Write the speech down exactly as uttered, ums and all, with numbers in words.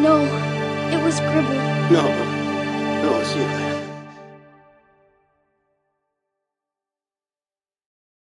No, it was Gribble. No, no, it's you.